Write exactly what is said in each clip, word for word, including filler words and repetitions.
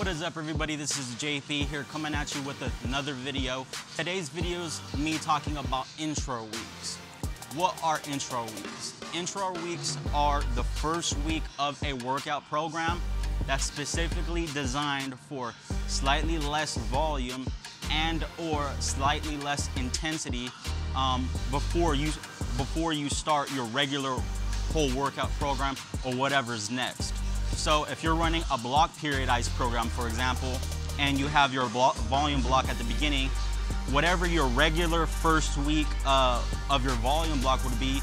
What is up, everybody? This is J P here, coming at you with another video. Today's video is me talking about intro weeks. What are intro weeks? Intro weeks are the first week of a workout program that's specifically designed for slightly less volume and or slightly less intensity um, before you before you start your regular whole workout program or whatever's next. So if you're running a block periodized program, for example, and you have your block, volume block at the beginning, whatever your regular first week uh, of your volume block would be,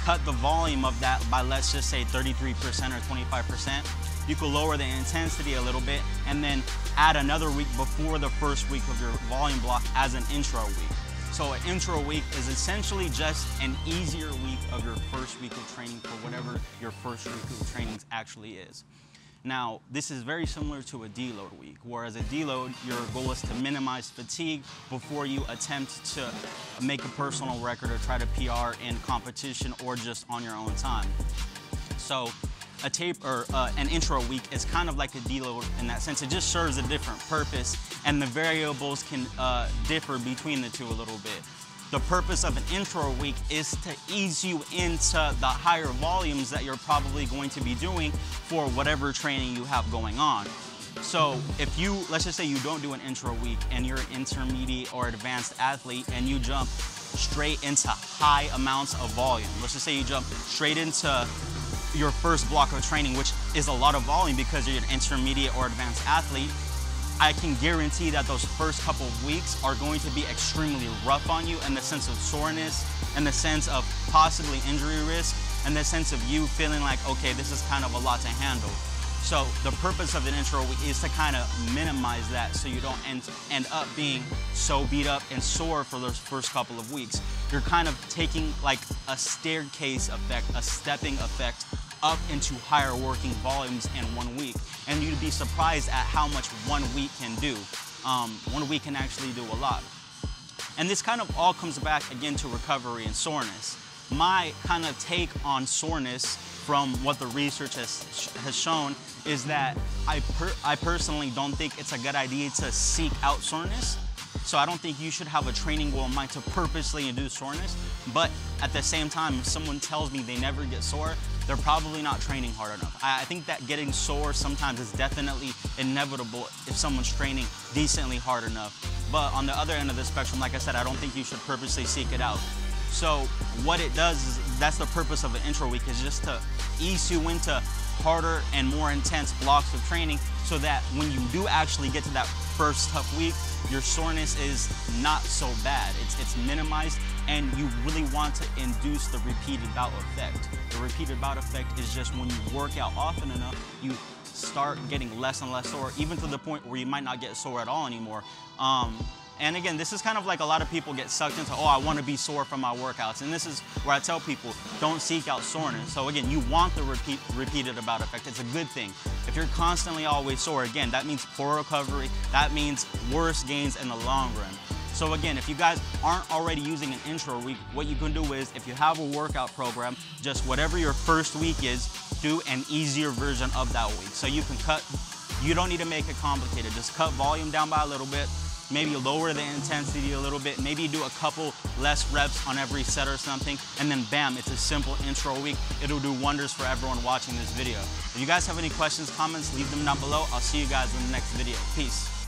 cut the volume of that by, let's just say, thirty-three percent or twenty-five percent. You could lower the intensity a little bit and then add another week before the first week of your volume block as an intro week. So an intro week is essentially just an easier week of your first week of training for whatever your first week of training actually is. Now, this is very similar to a deload week, whereas a deload, your goal is to minimize fatigue before you attempt to make a personal record or try to P R in competition or just on your own time. So a tape or uh, an intro week is kind of like a deload in that sense. It just serves a different purpose, and the variables can uh, differ between the two a little bit. The purpose of an intro week is to ease you into the higher volumes that you're probably going to be doing for whatever training you have going on. So if you, let's just say you don't do an intro week and you're an intermediate or advanced athlete and you jump straight into high amounts of volume, let's just say you jump straight into your first block of training, which is a lot of volume because you're an intermediate or advanced athlete, I can guarantee that those first couple of weeks are going to be extremely rough on you in the sense of soreness, in the sense of possibly injury risk, and the sense of you feeling like, okay, this is kind of a lot to handle. So the purpose of an intro week is to kind of minimize that so you don't end, end up being so beat up and sore for those first couple of weeks. You're kind of taking like a staircase effect, a stepping effect up into higher working volumes in one week. And you'd be surprised at how much one week can do. Um, one week can actually do a lot. And this kind of all comes back again to recovery and soreness. My kind of take on soreness from what the research has, has shown is that I, per, I personally don't think it's a good idea to seek out soreness. So I don't think you should have a training goal in mind to purposely induce soreness. But at the same time, if someone tells me they never get sore, they're probably not training hard enough. I, I think that getting sore sometimes is definitely inevitable if someone's training decently hard enough. But on the other end of the spectrum, like I said, I don't think you should purposely seek it out. So what it does is, that's the purpose of an intro week, is just to ease you into harder and more intense blocks of training so that when you do actually get to that first tough week, your soreness is not so bad. It's, it's minimized, and you really want to induce the repeated bout effect. The repeated bout effect is just when you work out often enough, you start getting less and less sore, even to the point where you might not get sore at all anymore. Um, And again, this is kind of like a lot of people get sucked into, oh, I want to be sore from my workouts. And this is where I tell people, don't seek out soreness. So again, you want the repeat, repeated about effect. It's a good thing. If you're constantly always sore, again, that means poor recovery. That means worse gains in the long run. So again, if you guys aren't already using an intro week, what you can do is, if you have a workout program, just whatever your first week is, do an easier version of that week. So you can cut, you don't need to make it complicated. Just cut volume down by a little bit. Maybe lower the intensity a little bit, maybe do a couple less reps on every set or something, and then bam, it's a simple intro week. It'll do wonders for everyone watching this video. If you guys have any questions, comments, leave them down below. I'll see you guys in the next video. Peace.